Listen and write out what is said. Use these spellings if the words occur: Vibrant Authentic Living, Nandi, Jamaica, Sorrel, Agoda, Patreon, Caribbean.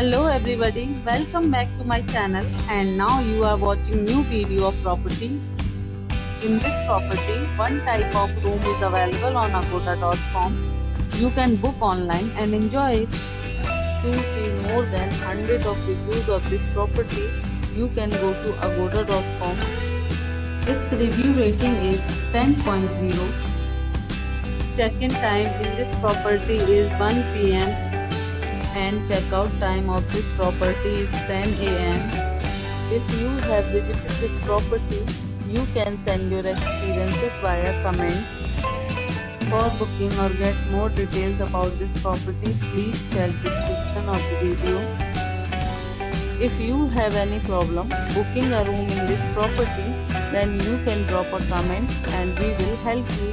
Hello everybody, welcome back to my channel, and now you are watching new video of property. In this property, one type of room is available on agoda.com. You can book online and enjoy it. To see more than 100 of reviews of this property, you can go to agoda.com. Its review rating is 10.0. Check-in time in this property is 1 p.m. and check-out time of this property is 10 a.m. If you have visited this property, you can send your experiences via comments. For booking or get more details about this property, please check the description of the video. If you have any problem booking a room in this property, then you can drop a comment and we will help you.